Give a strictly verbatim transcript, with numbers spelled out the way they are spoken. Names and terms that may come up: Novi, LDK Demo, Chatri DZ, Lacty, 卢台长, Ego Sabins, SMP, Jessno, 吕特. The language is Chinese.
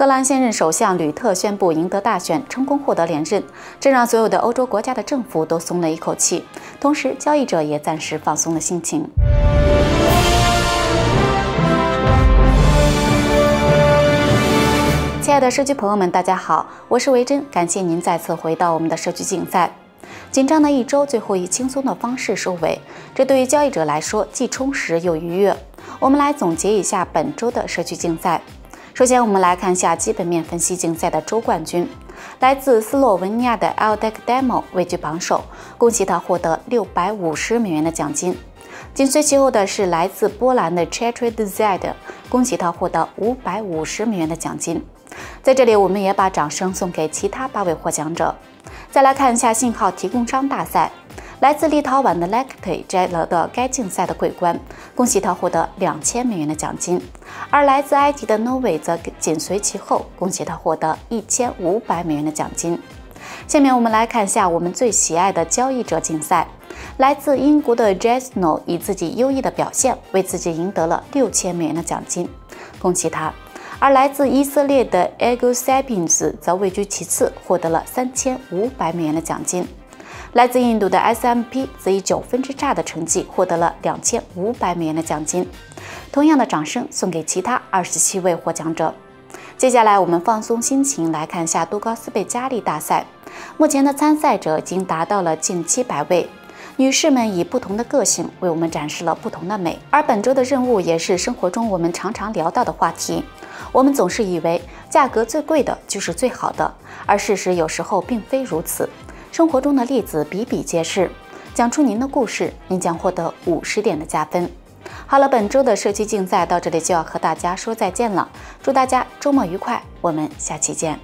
荷兰现任首相吕特宣布赢得大选，成功获得连任，这让所有的欧洲国家的政府都松了一口气，同时交易者也暂时放松了心情。 亲爱的社区朋友们，大家好，我是维珍，感谢您再次回到我们的社区竞赛。紧张的一周最后以轻松的方式收尾，这对于交易者来说既充实又愉悦。我们来总结一下本周的社区竞赛。首先，我们来看一下基本面分析竞赛的周冠军，来自斯洛文尼亚的 L D K Demo 位居榜首，恭喜他获得六百五十美元的奖金。紧随其后的是来自波兰的 Chatri D Z， 恭喜他获得五百五十美元的奖金。 在这里，我们也把掌声送给其他八位获奖者。再来看一下信号提供商大赛，来自立陶宛的 Lacty 摘得了该竞赛的桂冠，恭喜他获得 两千美元的奖金；而来自埃及的 Novi 则紧随其后，恭喜他获得 一千五百美元的奖金。下面我们来看一下我们最喜爱的交易者竞赛，来自英国的 Jessno 以自己优异的表现，为自己赢得了 六千美元的奖金，恭喜他。 而来自以色列的 Ego Sabins 则位居其次，获得了 三千五百美元的奖金。来自印度的 S M P 则以九分之差的成绩获得了 两千五百美元的奖金。同样的掌声送给其他二十七位获奖者。接下来我们放松心情来看一下多高斯贝加利大赛，目前的参赛者已经达到了近七百位。 女士们以不同的个性为我们展示了不同的美，而本周的任务也是生活中我们常常聊到的话题。我们总是以为价格最贵的就是最好的，而事实有时候并非如此。生活中的例子比比皆是，讲出您的故事，您将获得五十点的加分。好了，本周的社区竞赛到这里就要和大家说再见了，祝大家周末愉快，我们下期见。